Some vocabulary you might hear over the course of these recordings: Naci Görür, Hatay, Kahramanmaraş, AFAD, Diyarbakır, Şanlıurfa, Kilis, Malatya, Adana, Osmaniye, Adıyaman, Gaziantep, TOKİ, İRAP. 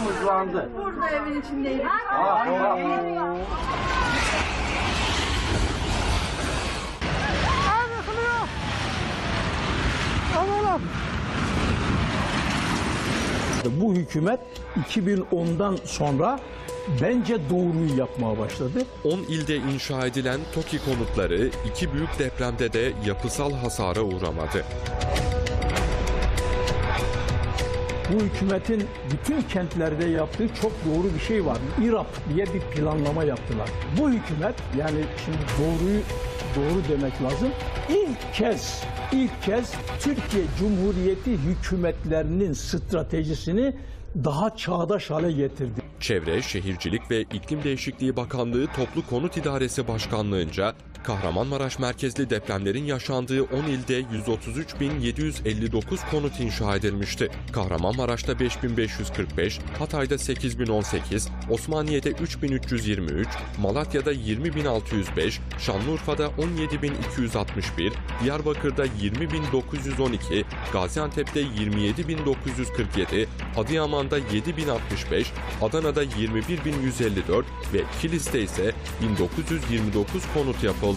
mızlandı. Burada evin içindeydi. Abi kılıyor. Aman bu hükümet 2010'dan sonra bence doğruyu yapmaya başladı. 10 ilde inşa edilen TOKİ konutları iki büyük depremde de yapısal hasara uğramadı. Bu hükümetin bütün kentlerde yaptığı çok doğru bir şey var. İRAP diye bir planlama yaptılar. Bu hükümet, yani şimdi doğruyu doğru demek lazım, ilk kez Türkiye Cumhuriyeti hükümetlerinin stratejisini daha çağdaş hale getirdi. Çevre, Şehircilik ve İklim Değişikliği Bakanlığı Toplu Konut İdaresi Başkanlığı'nca Kahramanmaraş merkezli depremlerin yaşandığı 10 ilde 133.759 konut inşa edilmişti. Kahramanmaraş'ta 5545, Hatay'da 8018, Osmaniye'de 3323, Malatya'da 20605, Şanlıurfa'da 17261, Diyarbakır'da 20912, Gaziantep'te 27947, Adıyaman'da 7065, Adana'da 21154 ve Kilis'te ise 1929 konut yapıldı.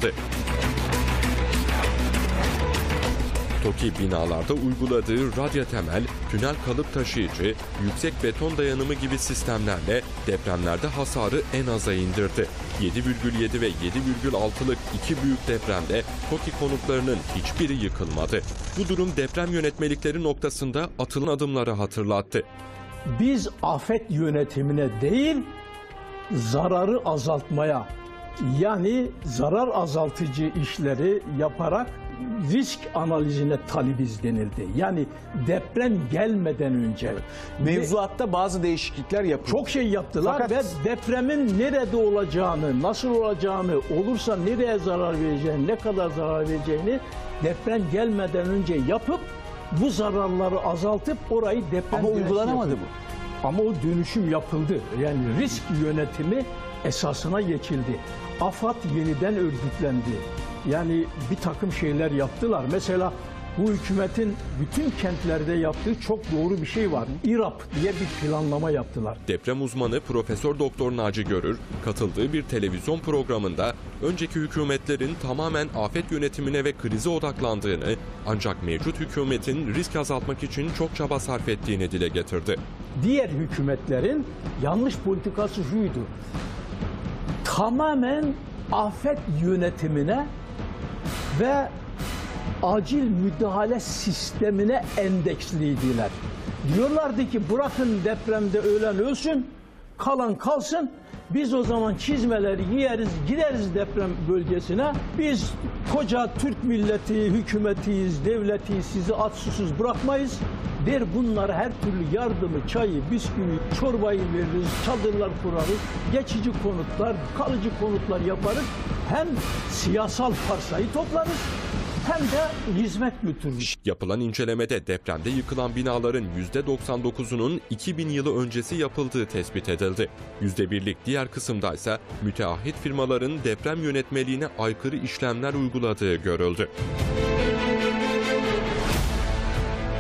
TOKİ binalarda uyguladığı radya temel, tünel kalıp taşıyıcı, yüksek beton dayanımı gibi sistemlerle depremlerde hasarı en aza indirdi. 7,7 ve 7,6'lık iki büyük depremde TOKİ konutlarının hiçbiri yıkılmadı. Bu durum deprem yönetmelikleri noktasında atılan adımları hatırlattı. Biz afet yönetimine değil, zararı azaltmaya, yani zarar azaltıcı işleri yaparak risk analizine talibiz denildi. Yani deprem gelmeden önce. Mevzuatta bazı değişiklikler yapıldı. Çok şey yaptılar. Fakat ve depremin nerede olacağını, nasıl olacağını, olursa nereye zarar vereceğini, ne kadar zarar vereceğini deprem gelmeden önce yapıp bu zararları azaltıp orayı deprem... Ama uygulanamadı bu. Ama o dönüşüm yapıldı. Yani risk yönetimi esasına geçildi. AFAD yeniden örgütlendi. Yani bir takım şeyler yaptılar. Mesela bu hükümetin bütün kentlerde yaptığı çok doğru bir şey var. İRAP diye bir planlama yaptılar. Deprem uzmanı Profesör Doktor Naci Görür katıldığı bir televizyon programında önceki hükümetlerin tamamen afet yönetimine ve krize odaklandığını, ancak mevcut hükümetin risk azaltmak için çok çaba sarf ettiğini dile getirdi. Diğer hükümetlerin yanlış politikası şuydu. Tamamen afet yönetimine ve acil müdahale sistemine endeksliydiler. Diyorlardı ki bırakın depremde ölen ölsün, kalan kalsın, biz o zaman çizmeleri yeriz, gideriz deprem bölgesine. Biz koca Türk milleti, hükümetiyiz, devletiyiz, sizi aç susuz bırakmayız. Der bunlara her türlü yardımı, çayı, bisküvi, çorbayı veririz, çadırlar kurarız, geçici konutlar, kalıcı konutlar yaparız. Hem siyasal parsayı toplarız, hem de hizmet götürmüş. Yapılan incelemede depremde yıkılan binaların %99'unun 2000 yılı öncesi yapıldığı tespit edildi. %1'lik diğer kısımda ise müteahhit firmaların deprem yönetmeliğine aykırı işlemler uyguladığı görüldü.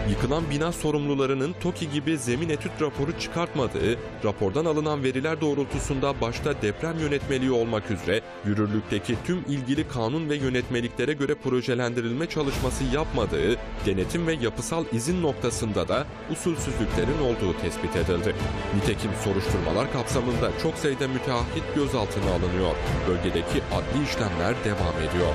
Yıkılan bina sorumlularının TOKİ gibi zemin etüt raporu çıkartmadığı, rapordan alınan veriler doğrultusunda başta deprem yönetmeliği olmak üzere yürürlükteki tüm ilgili kanun ve yönetmeliklere göre projelendirilme çalışması yapmadığı, denetim ve yapısal izin noktasında da usulsüzlüklerin olduğu tespit edildi. Nitekim soruşturmalar kapsamında çok sayıda müteahhit gözaltına alınıyor. Bölgedeki adli işlemler devam ediyor.